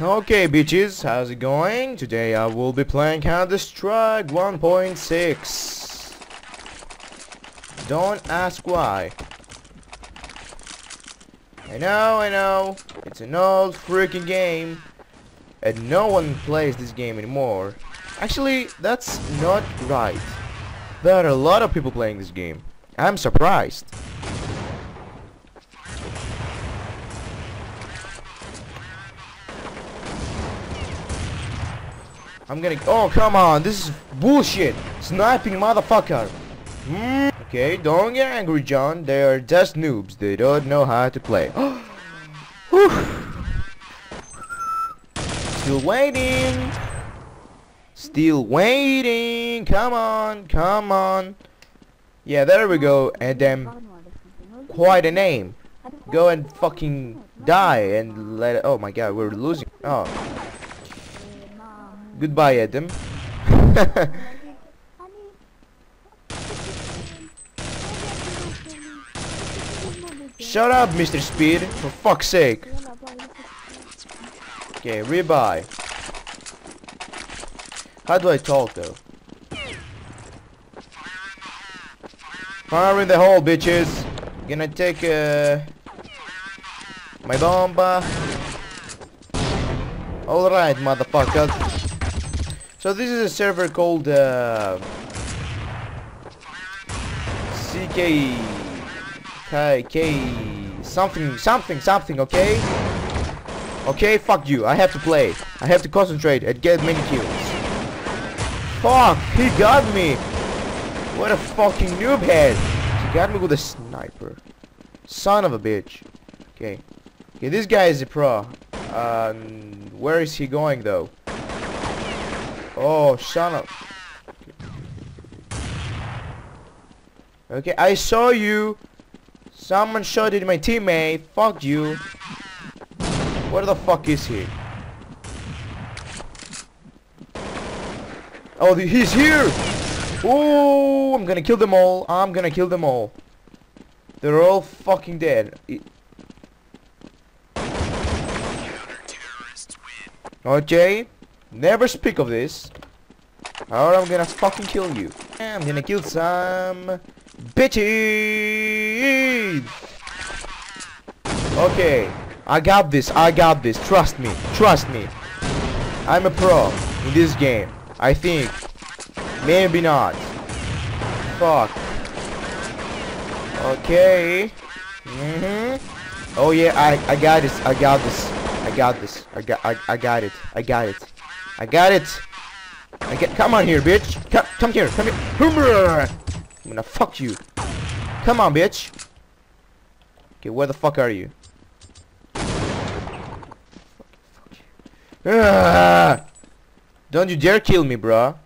Okay bitches, how's it going? Today I will be playing Counter-Strike 1.6. Don't ask why. I know. It's an old freaking game. And no one plays this game anymore. Actually, that's not right. There are a lot of people playing this game. I'm surprised. Oh, come on, this is bullshit. Sniping motherfucker. Okay, don't get angry, John. They are just noobs. They don't know how to play. Still waiting. Come on. Yeah, there we go. And quite a name. Go and fucking die and let it. Oh my god, we're losing. Oh. Goodbye, Adam. Shut up, Mr. Speed, for fuck's sake. Okay, rebuy. How do I talk, though? Fire in the hole, bitches. Gonna take my bomba. Alright, motherfuckers. So this is a server called CK something, okay, fuck you. I have to play, I have to concentrate and get many kills. Fuck, he got me. What a fucking noob head. He got me with a sniper, son of a bitch. Okay, this guy is a pro. Where is he going, though? Oh, shut up. Okay, I saw you. Someone shot at my teammate. Fuck you. Where the fuck is he? Oh, he's here. Oh, I'm gonna kill them all. They're all fucking dead. Okay. Never speak of this, or I'm gonna fucking kill you. I'm gonna kill some bitches. Okay, I got this. Trust me. I'm a pro in this game. I think. Maybe not. Fuck. Okay. Oh yeah, I got it. Come on here, bitch. Come here. I'm gonna fuck you. Come on, bitch. Okay, where the fuck are you? Don't you dare kill me, bro.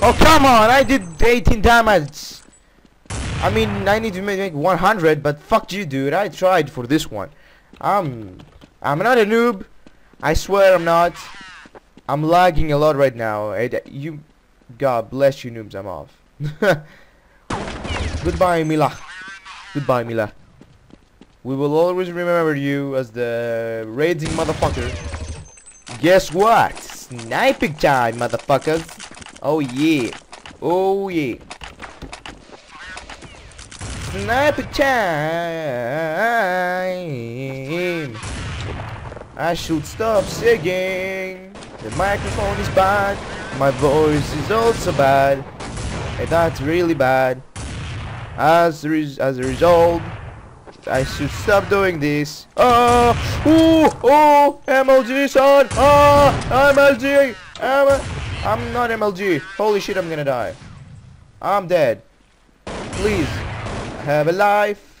Oh, come on. I did 18 damage. I mean, I need to make 100, but fuck you, dude. I tried for this one. I'm not a noob. I swear I'm not. I'm lagging a lot right now. God bless you, noobs. I'm off. Goodbye, Mila. We will always remember you as the raging motherfucker. Guess what? Sniping time, motherfuckers. Oh yeah. Sniping time. I should stop singing. The microphone is bad. My voice is also bad. And that's really bad. As a result, I should stop doing this. MLG son. MLG. I'm not MLG. Holy shit, I'm gonna die. I'm dead. Please, have a life.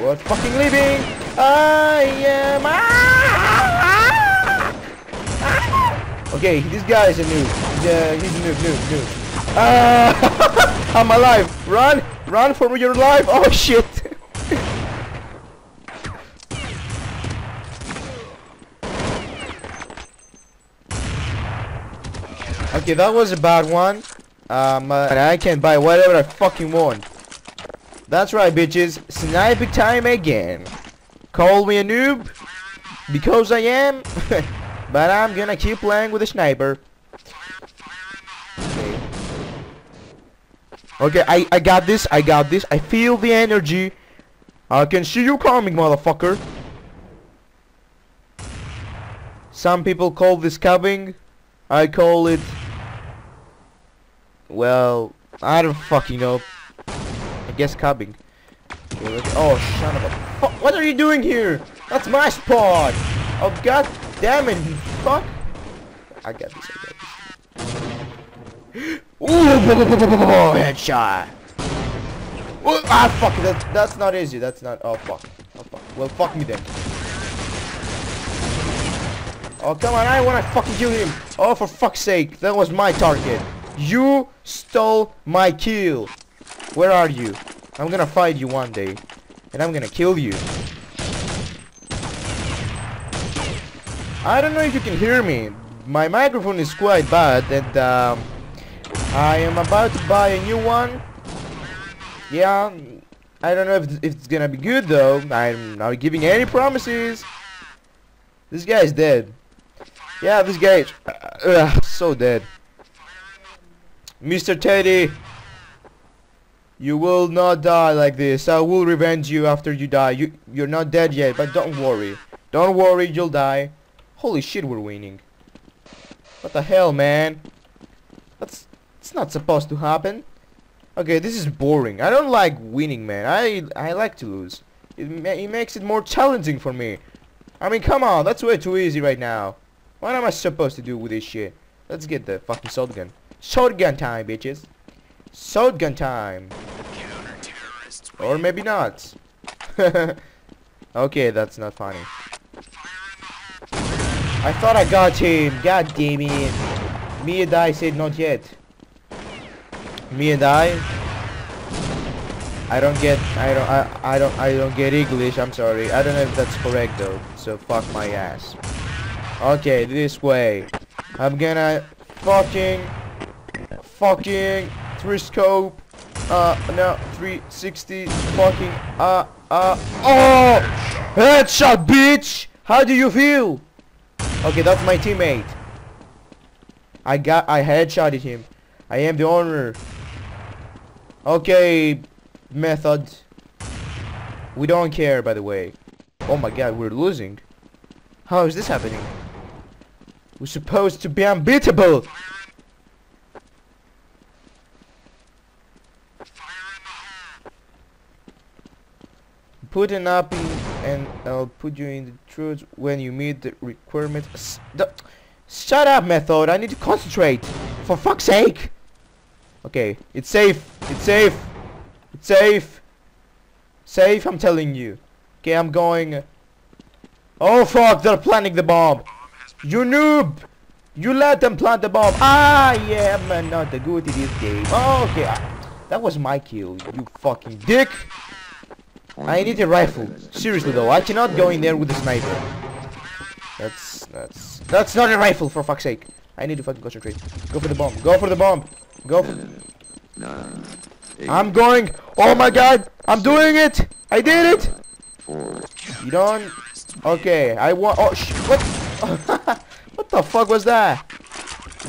We're fucking living. I am. Okay, this guy is a noob. Yeah, he's a noob. I'm alive. Run for your life. Oh shit. Okay, that was a bad one. And I can buy whatever I fucking want. That's right, bitches. Sniping time again. Call me a noob, because I am, but I'm gonna keep playing with a sniper. Okay, I got this, I got this. I feel the energy. I can see you coming, motherfucker. Some people call this cubbing. I call it... well, I don't fucking know. I guess cubbing. Okay, oh, son of a fuck. What are you doing here? That's my spot. Oh, god damn it, you fuck. I got this, I got this. Ooh, headshot. Ooh, ah, fuck, that's not easy, that's not, oh fuck, oh fuck, well fuck me then. Oh, come on, I wanna fucking kill him. Oh, for fuck's sake, that was my target. You stole my kill. Where are you? I'm gonna fight you one day, and I'm gonna kill you. I don't know if you can hear me. My microphone is quite bad, and I am about to buy a new one. Yeah, I don't know if it's gonna be good though. I'm not giving any promises. This guy is dead. Yeah, this guy is so dead. Mr. Teddy, you will not die like this. I will revenge you after you die. You're not dead yet, but don't worry, you'll die. Holy shit, we're winning. What the hell, man? It's not supposed to happen. Okay, this is boring. I don't like winning, man. I like to lose. It makes it more challenging for me. I mean, come on, that's way too easy right now. What am I supposed to do with this shit? Let's get the fucking shotgun. Shotgun time, bitches. Shotgun time. Or maybe not. Okay, that's not funny. I thought I got him. God damn it. Me and I said not yet. Me and I don't get. I don't get English. I'm sorry. I don't know if that's correct though. So fuck my ass. Okay, this way. I'm gonna fucking three scope. No, 360. Fucking oh! Headshot, bitch. How do you feel? Okay, that's my teammate. I headshotted him. I am the owner. Okay, method. We don't care, by the way. Oh my god, we're losing. How is this happening? We're supposed to be unbeatable. Putting up in and I'll put you in the truth when you meet the requirement. Shut up, method. I need to concentrate. For fuck's sake. Okay, it's safe. It's safe. It's safe. Safe, I'm telling you. Okay, I'm going. Oh fuck, they're planting the bomb. You noob. You let them plant the bomb. Ah, yeah, man, not the good in this game. Oh, okay. That was my kill, you fucking dick. I need a rifle. Seriously though, I cannot go in there with a sniper. That's not a rifle, for fuck's sake. I need to fucking concentrate. Go for the bomb. Go for the bomb. Go for... No. I'm going. Oh my god. I'm doing it. I did it. You don't... Okay. I want... Oh, shit. What? What the fuck was that?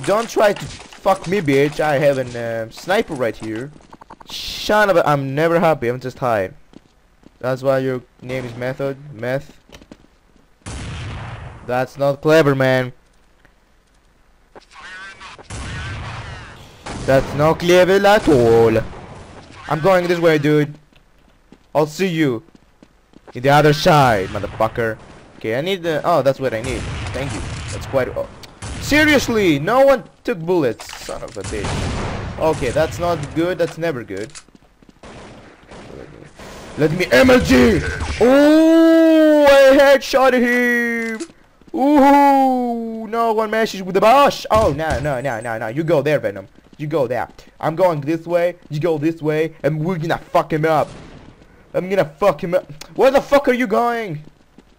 Don't try to fuck me, bitch. I have a sniper right here. Son of a... I'm never happy. I'm just high. That's why your name is Method. Meth. That's not clever, man. That's not clever at all. I'm going this way, dude. I'll see you in the other side, motherfucker. Okay, I need the... Oh, that's what I need. Thank you. That's quite... Oh. Seriously, no one took bullets. Son of a bitch. Okay, that's not good. That's never good. Let me MLG! Ooh, I headshotted him! Ooh, no one messes with the boss! Oh, no, you go there, Venom. You go there. I'm going this way, you go this way, and we're gonna fuck him up. I'm gonna fuck him up. Where the fuck are you going?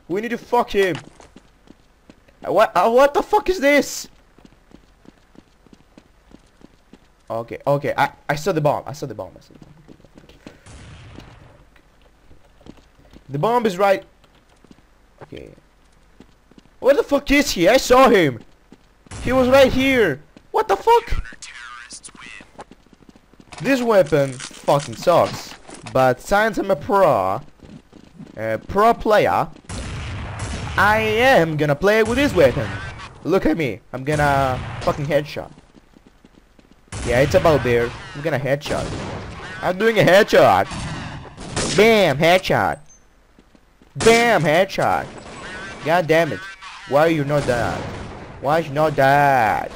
We need to fuck him. What the fuck is this? Okay, okay, I saw the bomb, I saw the bomb, I saw the bomb. The bomb is right Okay. Where the fuck is he? I saw him. He was right here. What the fuck? This weapon fucking sucks. But since I'm a pro player, I am gonna play with this weapon. Look at me. I'm gonna fucking headshot. Yeah, it's about there. I'm gonna headshot. I'm doing a headshot. Bam, headshot. Bam, headshot. God damn it. Why you not that? Why you not that?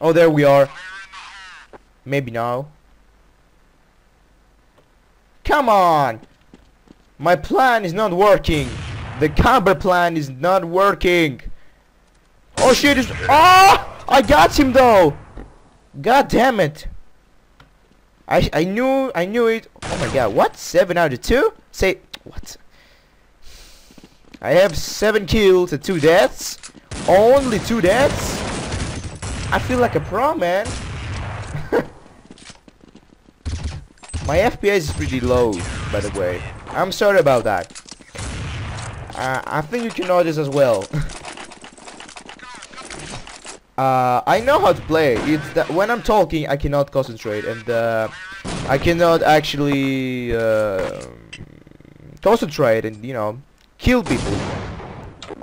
Oh, there we are. Maybe now. Come on! My plan is not working. The cover plan is not working. Oh shit, is oh! I got him though! God damn it. I knew it. Oh my god, what? 7 out of 2? Say what? I have 7 kills and 2 deaths. Only 2 deaths? I feel like a pro, man. My FPS is pretty low, by the way. I'm sorry about that. I think you can notice as well. I know how to play. It's that when I'm talking, I cannot concentrate, and I cannot actually concentrate and, you know, kill people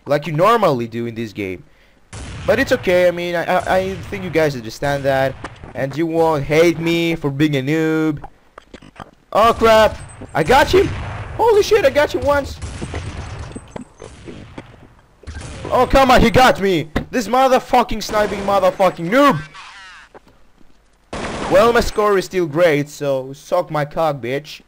like you normally do in this game. But it's okay. I mean, I think you guys understand that, and you won't hate me for being a noob. Oh crap! I got him! Holy shit! I got you once. Oh come on! He got me! This motherfucking sniping motherfucking noob! Well, my score is still great, so suck my cock, bitch.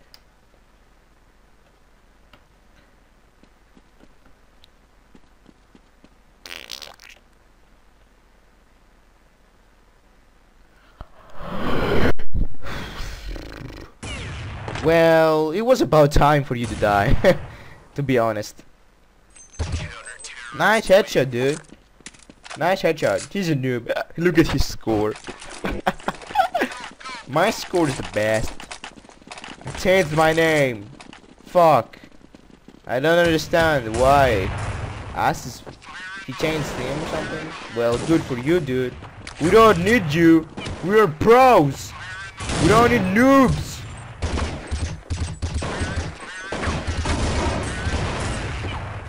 Well, it was about time for you to die, to be honest. Nice headshot, dude. Nice headshot. He's a noob. Look at his score. My score is the best. I changed my name. Fuck. I don't understand why. He changed his name or something? Well, good for you, dude. We don't need you. We are pros. We don't need noobs.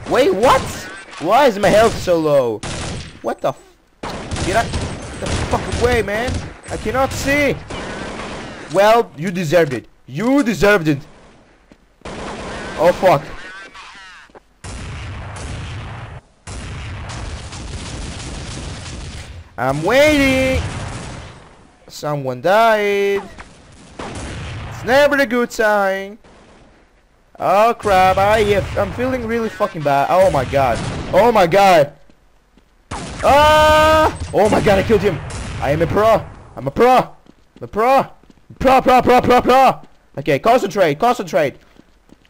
Wait, what? Why is my health so low? What the f... Get the fuck away, man. I cannot see. Well, you deserved it. You deserved it. Oh, fuck. I'm waiting. Someone died. It's never a good sign. Oh crap, I'm feeling really fucking bad. Oh my god. Oh my god. Ah! Oh my god, I killed him. I am a pro. I'm a pro. I'm a pro. Pro. Okay, concentrate.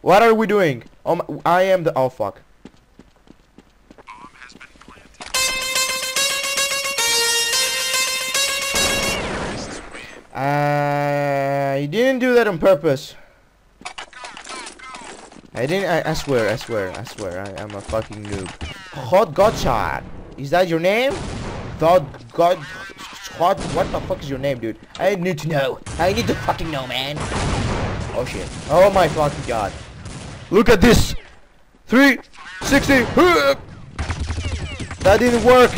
What are we doing? Oh my, I am the... Oh fuck. I didn't do that on purpose. I swear, I'm a fucking noob. Hot Godshot. Is that your name? Hot, what the fuck is your name, dude? I need to know. I need to fucking know, man. Oh shit. Oh my fucking god. Look at this. 360. That didn't work.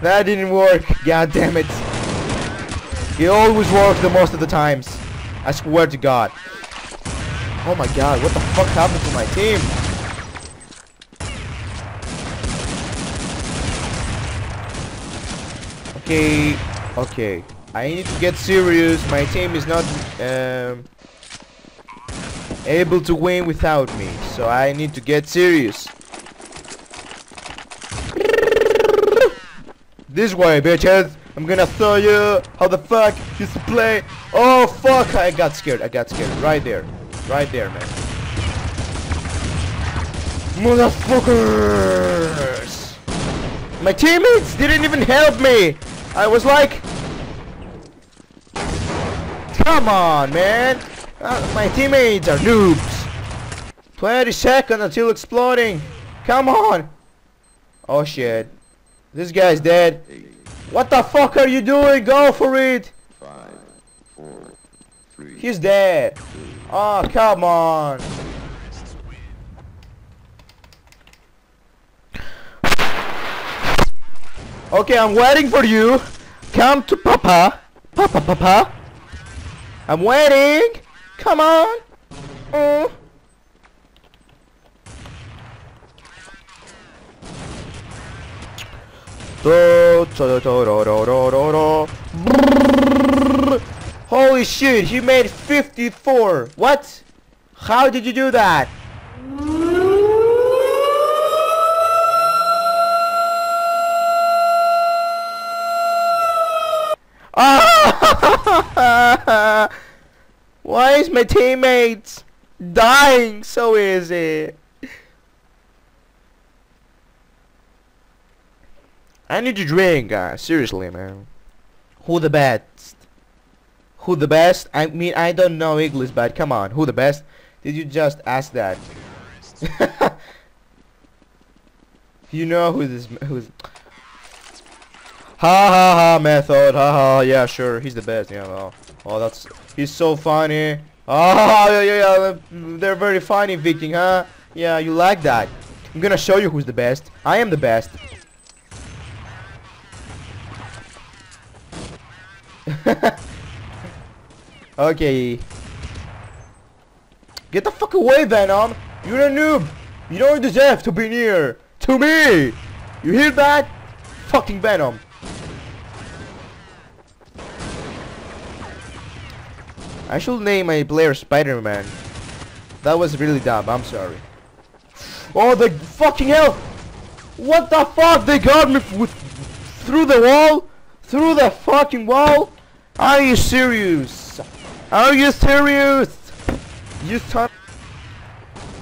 That didn't work. God damn it. It always works the most of the times. I swear to god. Oh my god, what the fuck happened to my team? Okay. I need to get serious. My team is not able to win without me. So I need to get serious. This way, bitches. I'm gonna show you how the fuck you should play. Oh fuck, I got scared. Right there, man. Motherfuckers! My teammates didn't even help me! I was like... Come on, man! My teammates are noobs! 20 seconds until exploding. Come on. Oh shit. This guy's dead. What the fuck are you doing? Go for it. 5, 4, 3. He's dead. Oh, come on. Okay, I'm waiting for you. Come to Papa. Papa, Papa. I'm waiting. Come on. Holy shit, he made 54. What? How did you do that? Why is my teammates dying so easy? I need to drink, guys. Seriously, man. Who the best? Who the best? I mean, I don't know English, but come on. Who the best? Did you just ask that? You know who this... Who's... Ha ha ha, method. Ha ha. Yeah, sure. He's the best. Yeah, well. Oh, that's... He's so funny. Oh, yeah, yeah, yeah. They're very funny, Viking, huh? Yeah, you like that. I'm gonna show you who's the best. I am the best. Okay. Get the fuck away, Venom. You're a noob. You don't deserve to be near to me. You hear that? Fucking Venom. I should name my player Spider-Man. That was really dumb. I'm sorry. Oh, the fucking hell. What the fuck? They got me through the wall? Through the fucking wall? Are you serious? Are you serious? You son.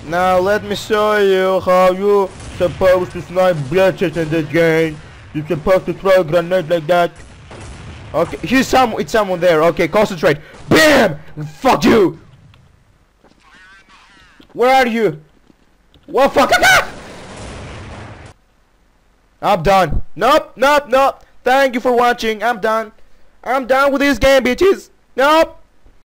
Now let me show you how you supposed to snipe bitches in this game. You're supposed to throw a grenade like that. Okay, here's some. It's someone there. Okay, concentrate. Bam! Fuck you. Where are you? What fuck? I'm done. Nope. Thank you for watching. I'm done with this game, bitches. Nope.